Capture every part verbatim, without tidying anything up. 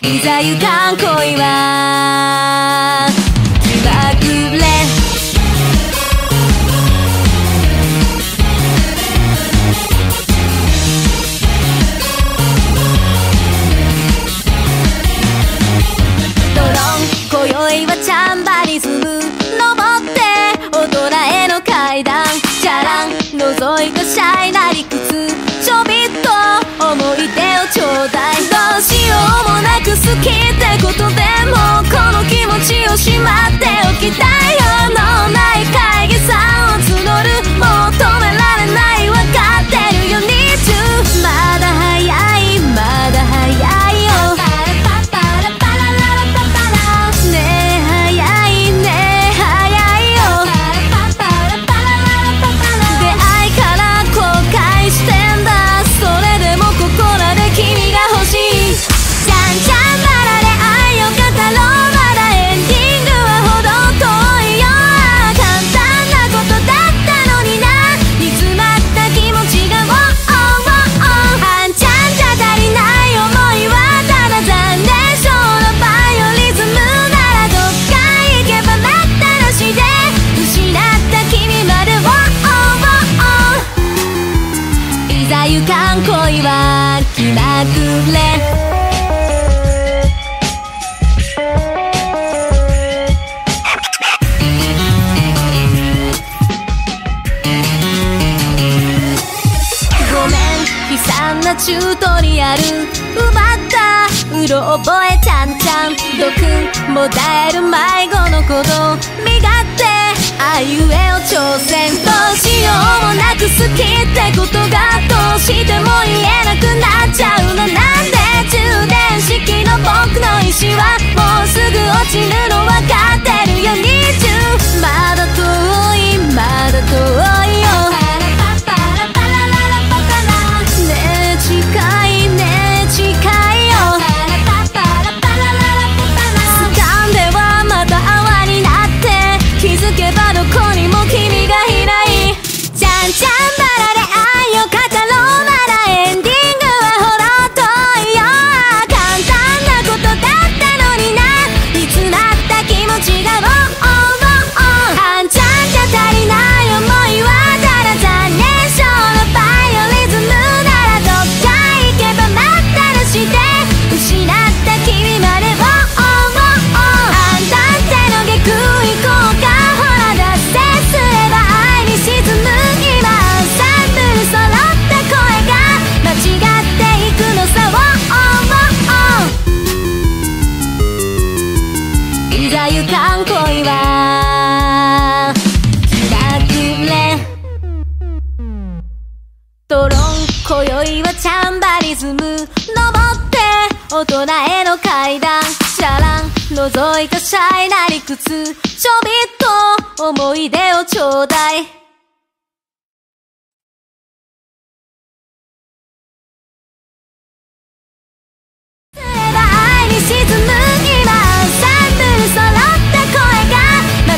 いざゆかん恋は気まぐれ、ドロン今宵はチャンバリズム登って大人への階段、チャラン覗いたシャイな理屈、ちょびっと思い出をちょうだい。どうしようもなく好きってことでもこの気持ちをしまっておきたいよ。脳内会議さんを募る、もう止められない、わかってるよ。にじゅうまだ早い、まだ早いよねえ、早いねえ、早いよ。出会いから後悔してんだ、それでもここらで君が欲しい。じゃんじゃんまだ恋愛を語ろう、まだエンディングはほど遠いよ。簡単なことだったのにな、煮詰まった気持ちがウォーウォーウォー、半ちゃんじゃ足りない想いはただ残念症のバイオリズムなら、どっか行けば待ったなしで失った君までウォーウォーウォー。いざゆかん恋は気まぐれ、チュートリアル奪ったうろ覚えちゃんちゃん、毒もだえる迷子の鼓動、身勝手あいうえお挑戦。どうしようもなく好きってことがどうしても言えなくなっちゃうの、なんで充電式の僕の意志はもうすぐ落ちるの分かってるよ。にじゅうまだ遠い、まだ遠いよ覗いたシャイな理屈、ちょびっと思い出をちょうだい。愛に沈む今サンプル揃った声が間違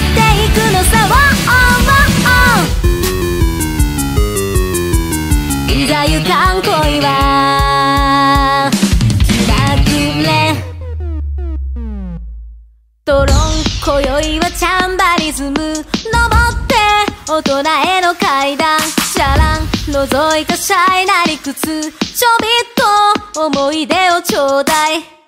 っていくのさ、oh oh oh。 いざゆかん恋は気まぐれ、ドロン今宵はチャンバリズム登って大人への階段、チャラン覗いたシャイな理屈、ちょびっと思い出をちょうだい。